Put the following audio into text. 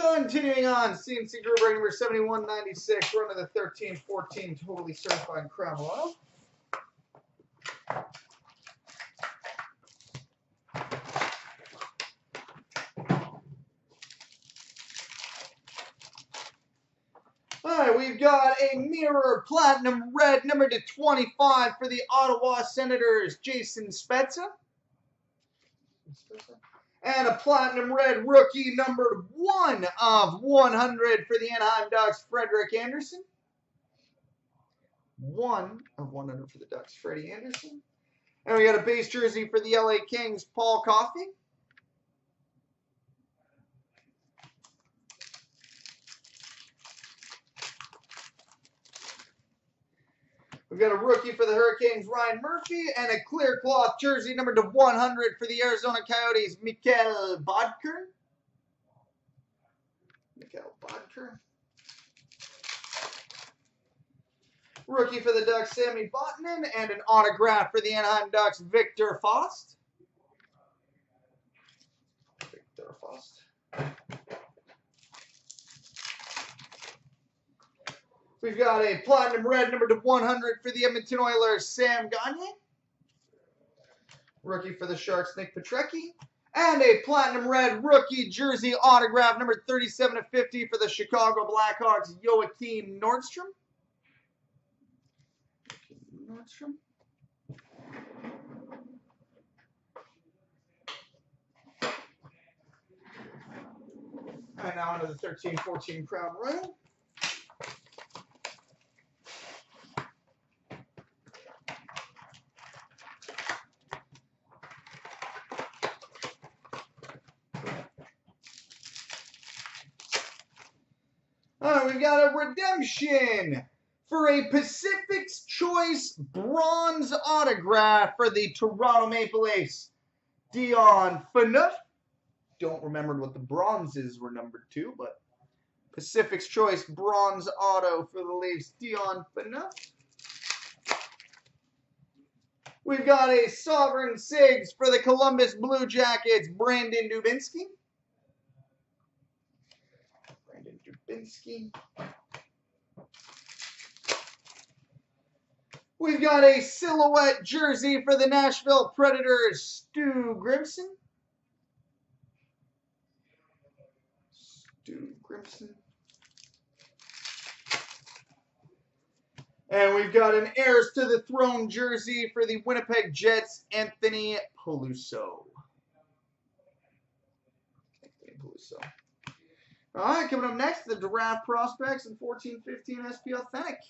Continuing on, C&C Group break number 7196, run of the 13-14, Totally Certified Crown Royal. All right, we've got a Mirror Platinum Red, number to 25 for the Ottawa Senators, Jason Spezza. And a Platinum Red rookie, numbered 1/100 for the Anaheim Ducks, Frederik Andersen. 1/100 for the Ducks, Freddie Andersen. And we got a base jersey for the LA Kings, Paul Coffey. We've got a rookie for the Hurricanes, Ryan Murphy, and a clear cloth jersey numbered to 100 for the Arizona Coyotes, Mikael Bodker. Rookie for the Ducks, Sammy Botnan, and an autograph for the Anaheim Ducks, Victor Faust. We've got a Platinum Red, number to 100 for the Edmonton Oilers, Sam Gagner. Rookie for the Sharks, Nick Petrecki. And a Platinum Red rookie jersey autograph, number 37/50 for the Chicago Blackhawks, Joachim Nordstrom. All right, now on to the 13-14 Crown Royal. We got a redemption for a Pacific's Choice Bronze autograph for the Toronto Maple Leafs, Dion Phaneuf. Don't remember what the bronzes were numbered to, but Pacific's Choice Bronze Auto for the Leafs, Dion Phaneuf. We've got a Sovereign Sigs for the Columbus Blue Jackets, Brandon Dubinsky. We've got a silhouette jersey for the Nashville Predators, Stu Grimson. And we've got an Heirs to the Throne jersey for the Winnipeg Jets, Anthony Peluso. All right, coming up next, the draft prospects in 14-15 SP Authentic.